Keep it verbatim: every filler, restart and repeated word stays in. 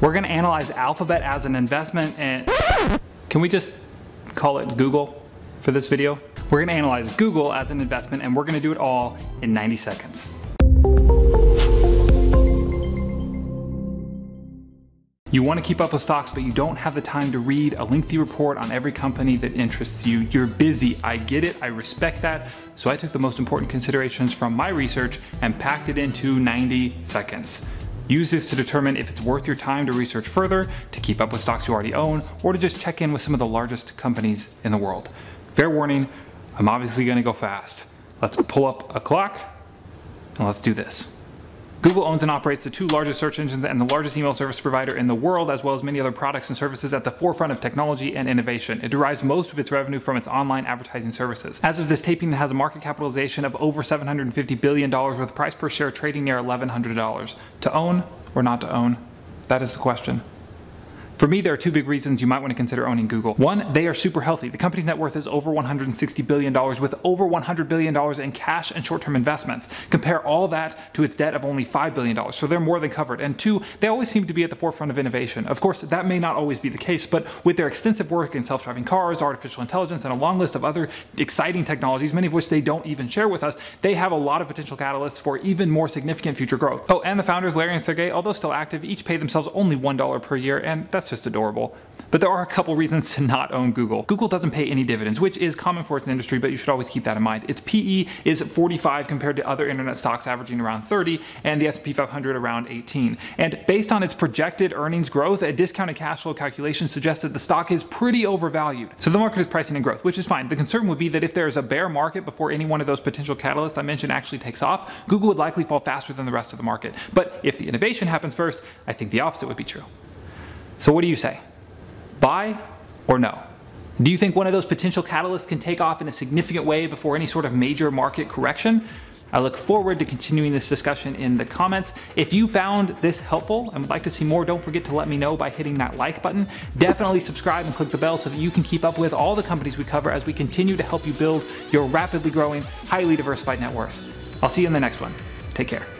We're gonna analyze Alphabet as an investment, and can we just call it Google for this video? We're gonna analyze Google as an investment, and we're gonna do it all in ninety seconds. You want to keep up with stocks, but you don't have the time to read a lengthy report on every company that interests you. You're busy. I get it. I respect that. So I took the most important considerations from my research and packed it into ninety seconds. Use this to determine if it's worth your time to research further, to keep up with stocks you already own, or to just check in with some of the largest companies in the world. Fair warning, I'm obviously going to go fast. Let's pull up a clock and let's do this. Google owns and operates the two largest search engines and the largest email service provider in the world, as well as many other products and services at the forefront of technology and innovation. It derives most of its revenue from its online advertising services. As of this taping, it has a market capitalization of over seven hundred fifty billion dollars, with price per share trading near eleven hundred dollars. To own or not to own? That is the question. For me, there are two big reasons you might want to consider owning Google. One, they are super healthy. The company's net worth is over one hundred sixty billion dollars, with over one hundred billion dollars in cash and short-term investments. Compare all that to its debt of only five billion dollars, so they're more than covered. And two, they always seem to be at the forefront of innovation. Of course, that may not always be the case, but with their extensive work in self-driving cars, artificial intelligence, and a long list of other exciting technologies, many of which they don't even share with us, they have a lot of potential catalysts for even more significant future growth. Oh, and the founders, Larry and Sergey, although still active, each pay themselves only one dollar per year, and that's just adorable. But there are a couple reasons to not own Google. Google doesn't pay any dividends, which is common for its industry, but you should always keep that in mind. Its P E is forty-five compared to other internet stocks averaging around thirty, and the S and P five hundred around eighteen. And based on its projected earnings growth, a discounted cash flow calculation suggests that the stock is pretty overvalued. So the market is pricing in growth, which is fine. The concern would be that if there is a bear market before any one of those potential catalysts I mentioned actually takes off, Google would likely fall faster than the rest of the market. But if the innovation happens first, I think the opposite would be true. So what do you say? Buy or no? Do you think one of those potential catalysts can take off in a significant way before any sort of major market correction? I look forward to continuing this discussion in the comments. If you found this helpful and would like to see more, don't forget to let me know by hitting that like button. Definitely subscribe and click the bell so that you can keep up with all the companies we cover as we continue to help you build your rapidly growing, highly diversified net worth. I'll see you in the next one. Take care.